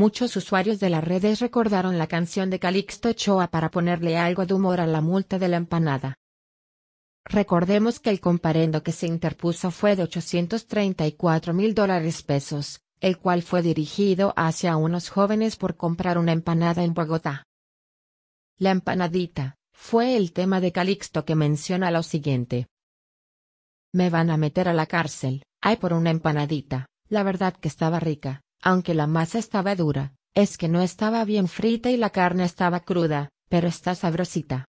Muchos usuarios de las redes recordaron la canción de Calixto Ochoa para ponerle algo de humor a la multa de la empanada. Recordemos que el comparendo que se interpuso fue de $834.000 pesos, el cual fue dirigido hacia unos jóvenes por comprar una empanada en Bogotá. La empanadita fue el tema de Calixto, que menciona lo siguiente. Me van a meter a la cárcel, ay, por una empanadita, la verdad que estaba rica, aunque la masa estaba dura, es que no estaba bien frita y la carne estaba cruda, pero está sabrosita.